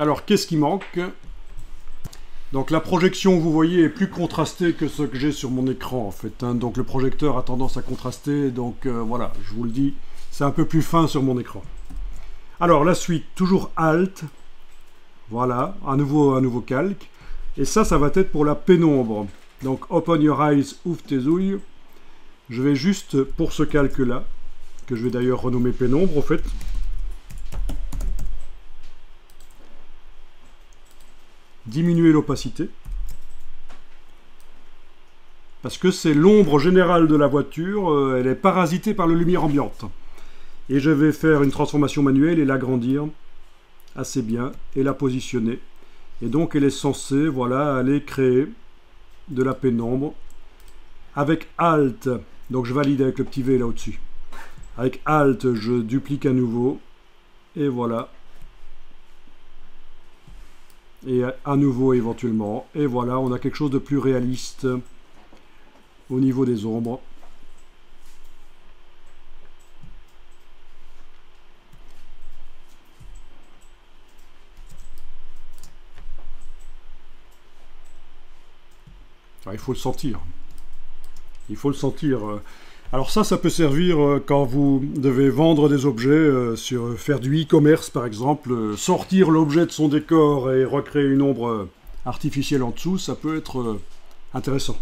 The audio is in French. Alors, qu'est-ce qui manque? Donc la projection, vous voyez, est plus contrastée que ce que j'ai sur mon écran, en fait. Hein. Donc le projecteur a tendance à contraster, donc voilà, je vous le dis, c'est un peu plus fin sur mon écran. Alors la suite, toujours Alt, voilà, un nouveau calque. Et ça, ça va être pour la pénombre. Donc Open Your Eyes, ouvre tes ouilles. Je vais juste, pour ce calque-là, que je vais d'ailleurs renommer pénombre, en fait. Diminuer l'opacité, parce que c'est l'ombre générale de la voiture, elle est parasitée par la lumière ambiante. Et je vais faire une transformation manuelle et l'agrandir assez bien et la positionner. Et donc elle est censée, voilà, aller créer de la pénombre avec Alt. Donc je valide avec le petit V là au-dessus. Avec Alt, je duplique à nouveau et voilà. Et à nouveau éventuellement, et voilà, on a quelque chose de plus réaliste au niveau des ombres. Ah, il faut le sentir, il faut le sentir. Alors ça peut servir quand vous devez vendre des objets, faire du e-commerce par exemple, sortir l'objet de son décor et recréer une ombre artificielle en dessous, ça peut être intéressant.